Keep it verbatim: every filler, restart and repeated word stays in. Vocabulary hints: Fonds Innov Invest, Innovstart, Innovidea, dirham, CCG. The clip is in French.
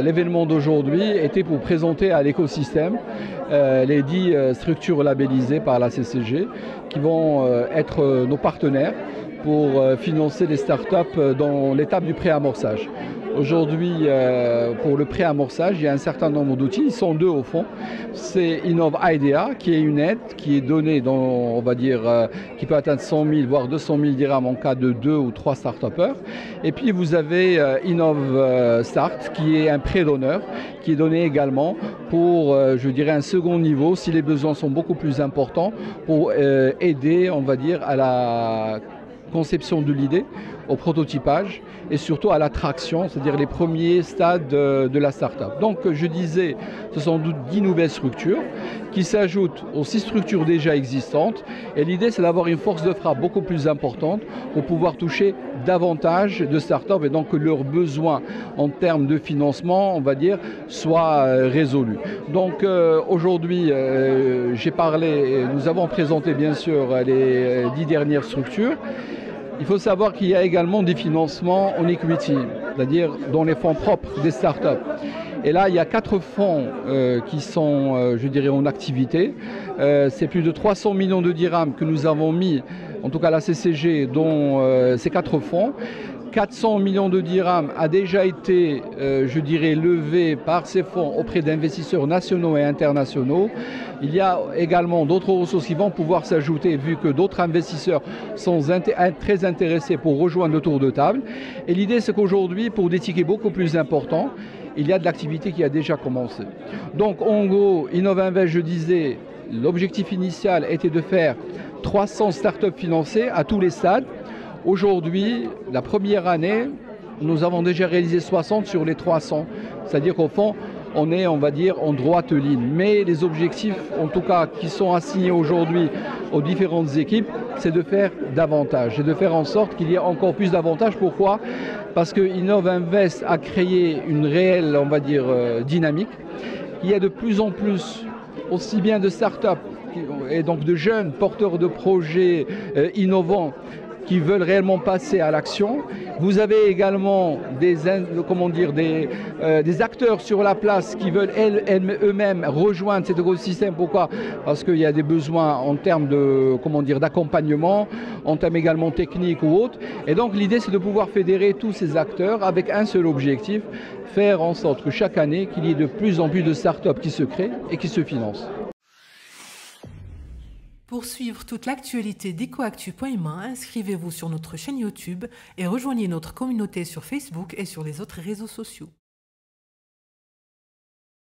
L'événement d'aujourd'hui était pour présenter à l'écosystème euh, les dix euh, structures labellisées par la C C G qui vont euh, être euh, nos partenaires pour euh, financer des startups dans l'étape du pré-amorçage. Aujourd'hui, euh, pour le pré-amorçage, il y a un certain nombre d'outils, ils sont deux au fond. C'est Innovidea qui est une aide qui est donnée, dans, on va dire, euh, qui peut atteindre cent mille voire deux cent mille dirhams en cas de deux ou trois start-upers. Et puis vous avez euh, Innovstart qui est un prêt d'honneur qui est donné également pour, euh, je dirais, un second niveau si les besoins sont beaucoup plus importants pour euh, aider, on va dire, à la conception de l'idée, au prototypage et surtout à l'attraction, c'est-à-dire les premiers stades de, de la start-up. Donc je disais, ce sont dix nouvelles structures qui s'ajoutent aux six structures déjà existantes et l'idée c'est d'avoir une force de frappe beaucoup plus importante pour pouvoir toucher davantage de start-up et donc que leurs besoins en termes de financement, on va dire, soient résolus. Donc euh, aujourd'hui, euh, j'ai parlé, nous avons présenté bien sûr les dix dernières structures. Il faut savoir qu'il y a également des financements en equity, c'est-à-dire dans les fonds propres des startups. Et là, il y a quatre fonds euh, qui sont, euh, je dirais, en activité. Euh, C'est plus de trois cents millions de dirhams que nous avons mis, en tout cas la C C G, dans euh, ces quatre fonds. quatre cents millions de dirhams a déjà été, euh, je dirais, levé par ces fonds auprès d'investisseurs nationaux et internationaux. Il y a également d'autres ressources qui vont pouvoir s'ajouter vu que d'autres investisseurs sont int très intéressés pour rejoindre le tour de table. Et l'idée, c'est qu'aujourd'hui, pour des tickets beaucoup plus importants, il y a de l'activité qui a déjà commencé. Donc, en gros, Innov Invest, je disais, l'objectif initial était de faire trois cents startups financées à tous les stades. Aujourd'hui, la première année, nous avons déjà réalisé soixante sur les trois cents, c'est-à-dire qu'au fond, on est, on va dire, en droite ligne. Mais les objectifs, en tout cas, qui sont assignés aujourd'hui aux différentes équipes, c'est de faire davantage, c'est de faire en sorte qu'il y ait encore plus d'avantages. Pourquoi? Parce que Innov Invest a créé une réelle, on va dire, dynamique. Il y a de plus en plus, aussi bien de start-up et donc de jeunes porteurs de projets euh, innovants, qui veulent réellement passer à l'action. Vous avez également des, comment dire, des, euh, des acteurs sur la place qui veulent eux-mêmes rejoindre cet écosystème. Pourquoi? Parce qu'il y a des besoins en termes de, comment dire, d'accompagnement, en termes également techniques ou autres. Et donc l'idée, c'est de pouvoir fédérer tous ces acteurs avec un seul objectif, faire en sorte que chaque année, qu'il y ait de plus en plus de startups qui se créent et qui se financent. Pour suivre toute l'actualité d'Ecoactu point humain, inscrivez-vous sur notre chaîne YouTube et rejoignez notre communauté sur Facebook et sur les autres réseaux sociaux.